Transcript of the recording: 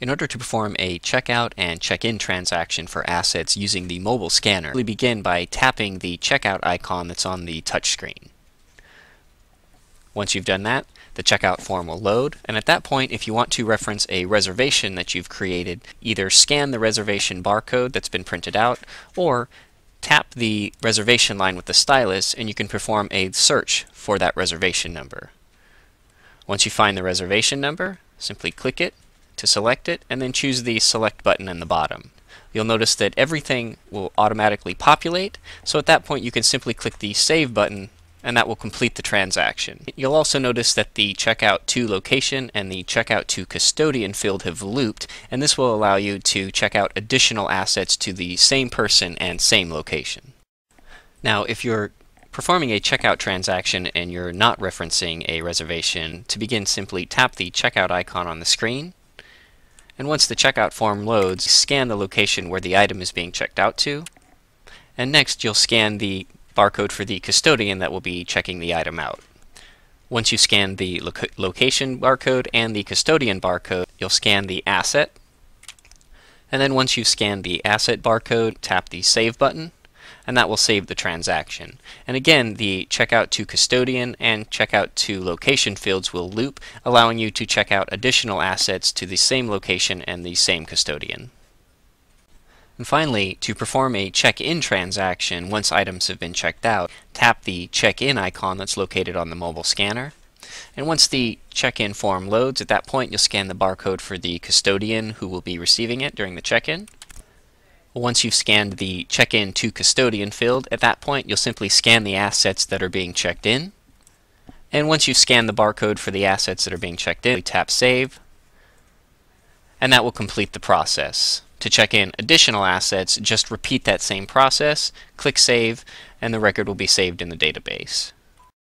In order to perform a checkout and check-in transaction for assets using the mobile scanner, we begin by tapping the checkout icon that's on the touchscreen. Once you've done that, the checkout form will load, and at that point, if you want to reference a reservation that you've created, either scan the reservation barcode that's been printed out, or tap the reservation line with the stylus and you can perform a search for that reservation number. Once you find the reservation number, simply click it to select it, and then choose the select button in the bottom. You'll notice that everything will automatically populate, so at that point you can simply click the save button and that will complete the transaction. You'll also notice that the checkout to location and the checkout to custodian field have looped, and this will allow you to check out additional assets to the same person and same location. Now, if you're performing a checkout transaction and you're not referencing a reservation, to begin simply tap the checkout icon on the screen. And once the checkout form loads, scan the location where the item is being checked out to. And next you'll scan the barcode for the custodian that will be checking the item out. Once you scan the location barcode and the custodian barcode, you'll scan the asset. And then once you've scanned the asset barcode, tap the save button, and that will save the transaction. And again, the checkout to custodian and checkout to location fields will loop, allowing you to check out additional assets to the same location and the same custodian. And finally, to perform a check-in transaction once items have been checked out, tap the check-in icon that's located on the mobile scanner. And once the check-in form loads, at that point you'll scan the barcode for the custodian who will be receiving it during the check-in. Once you've scanned the check-in to custodian field, at that point you'll simply scan the assets that are being checked in. And once you've scanned the barcode for the assets that are being checked in, tap save, and that will complete the process. To check in additional assets, just repeat that same process, click save, and the record will be saved in the database.